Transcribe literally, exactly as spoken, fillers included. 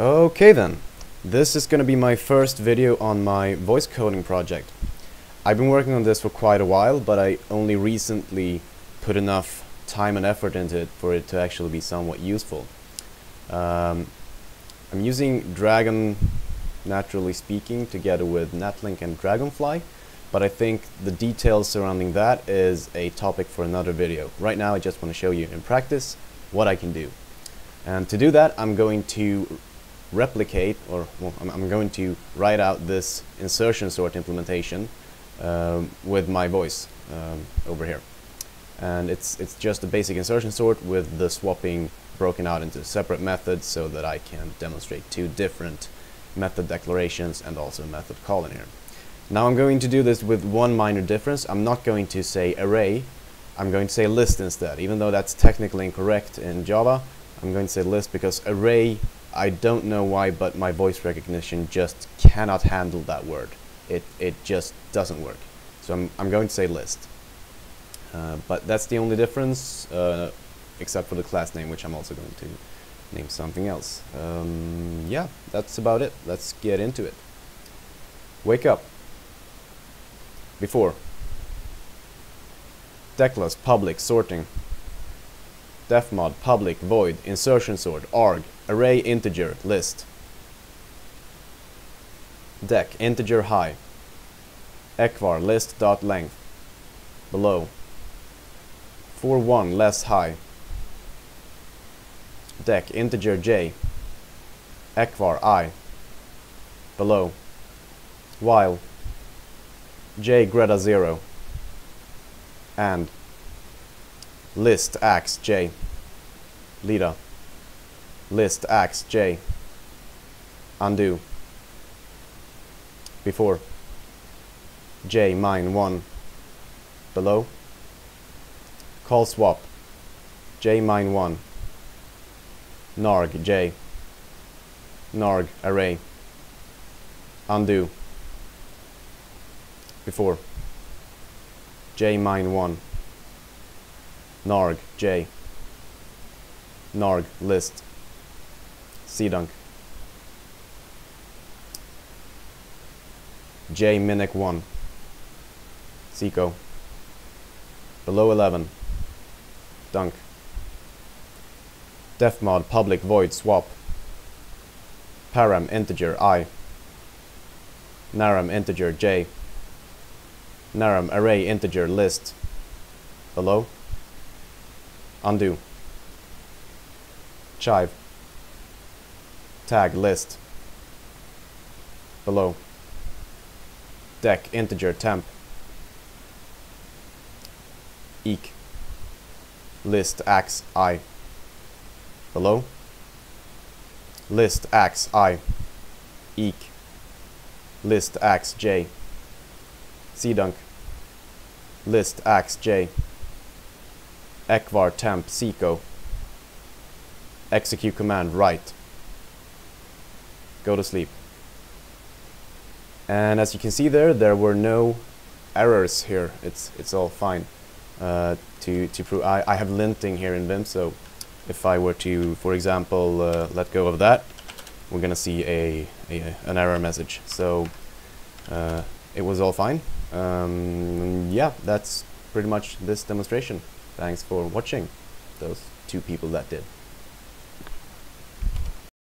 Okay then, this is going to be my first video on my voice coding project. I've been working on this for quite a while, but I only recently put enough time and effort into it for it to actually be somewhat useful. Um, I'm using Dragon, naturally speaking, together with Natlink and Dragonfly, but I think the details surrounding that is a topic for another video. Right now I just want to show you in practice what I can do. And to do that, I'm going to replicate, or well, I'm going to write out this insertion sort implementation um, with my voice um, over here. And it's, it's just a basic insertion sort with the swapping broken out into separate methods so that I can demonstrate two different method declarations and also a method call in here. Now I'm going to do this with one minor difference. I'm not going to say array, I'm going to say list instead. Even though that's technically incorrect in Java, I'm going to say list because array, I don't know why, but my voice recognition just cannot handle that word. It, it just doesn't work. So I'm, I'm going to say list. Uh, but that's the only difference, uh, except for the class name, which I'm also going to name something else. Um, yeah, that's about it. Let's get into it. Wake up. Before. Declas, public, sorting. Defmod, public, void, insertion sort, arg, array, integer, list. Dec, integer, high. Equar, list, dot, length. Below. For one, less, high. Dec, integer, j. Equar, I. Below. While. J, greater, zero. And. List axe j. Lida. List axe j. Undo. Before. J mine one. Below. Call swap. J mine one. Narg j. Narg array. Undo. Before. J mine one. Narg, J. Narg, list. Cdunk. J minic one. Seco. Below eleven. Dunk. Defmod, public, void, swap. Param, integer, I. Naram, integer, J. Naram, array, integer, list. Below. Undo. Chive. Tag, list. Below. Dec, integer, temp. Eek. List, axe, I. Below. List, axe, I. Eek. List, axe, j. Cdunk. List, axe, j. Equar, temp, seco. Execute command, write. Go to sleep. And as you can see there, there were no errors here. It's it's all fine. Uh, to to prove, I I have linting here in Vim, so if I were to, for example, uh, let go of that, we're gonna see a, a an error message. So uh, it was all fine. Um, yeah, that's pretty much this demonstration. Thanks for watching, those two people that did.